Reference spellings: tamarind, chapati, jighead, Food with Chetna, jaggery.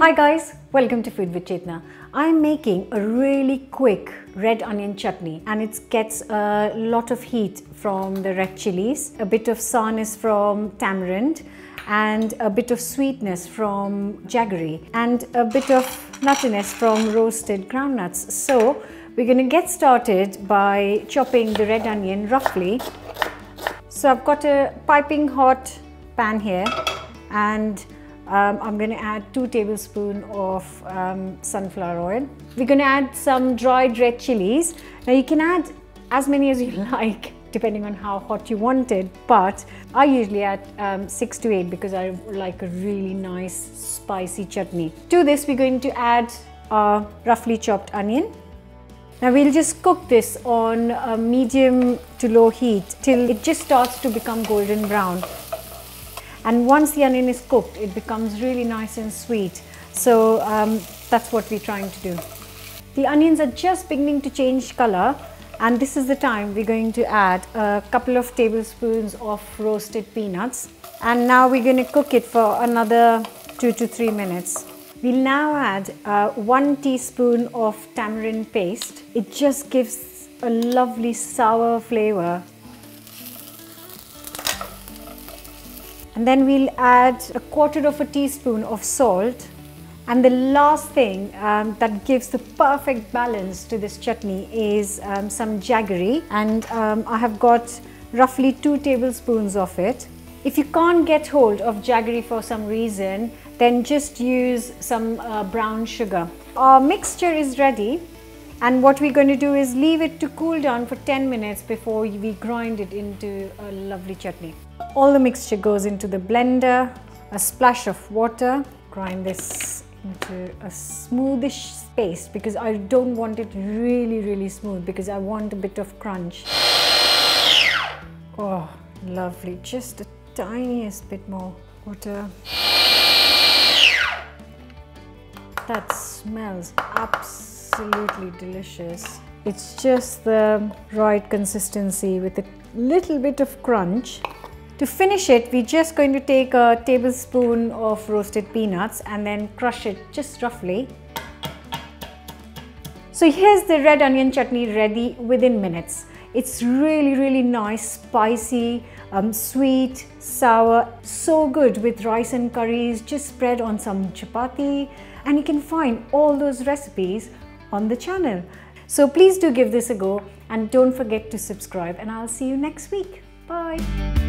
Hi guys, welcome to Food with Chetna. I'm making a really quick red onion chutney and it gets a lot of heat from the red chilies, a bit of sourness from tamarind and a bit of sweetness from jaggery and a bit of nuttiness from roasted groundnuts. So we're going to get started by chopping the red onion roughly. So I've got a piping hot pan here and I'm going to add 2 tablespoons of sunflower oil. We're going to add some dried red chilies. Now you can add as many as you like depending on how hot you want it, but I usually add 6 to 8 because I like a really nice spicy chutney. To this we're going to add our roughly chopped onion. Now we'll just cook this on a medium to low heat till it just starts to become golden brown. And once the onion is cooked, it becomes really nice and sweet. So that's what we're trying to do. The onions are just beginning to change color, and this is the time we're going to add a couple of tablespoons of roasted peanuts. And now we're going to cook it for another 2 to 3 minutes. We'll now add 1 teaspoon of tamarind paste. It just gives a lovely sour flavor. And then we'll add 1/4 teaspoon of salt. And the last thing that gives the perfect balance to this chutney is some jaggery. And I have got roughly 2 tablespoons of it. If you can't get hold of jaggery for some reason, then just use some brown sugar. Our mixture is ready. And what we're going to do is leave it to cool down for 10 minutes before we grind it into a lovely chutney. All the mixture goes into the blender, a splash of water. Grind this into a smoothish paste because I don't want it really smooth because I want a bit of crunch. Oh, lovely. Just the tiniest bit more water. That smells absolutely delicious. It's just the right consistency with a little bit of crunch. To finish it, we're just going to take 1 tablespoon of roasted peanuts and then crush it just roughly. So here's the red onion chutney ready within minutes. It's really nice, spicy, sweet, sour, so good with rice and curries, just spread on some chapati, and you can find all those recipes on the channel. So please do give this a go and don't forget to subscribe, and I'll see you next week. Bye.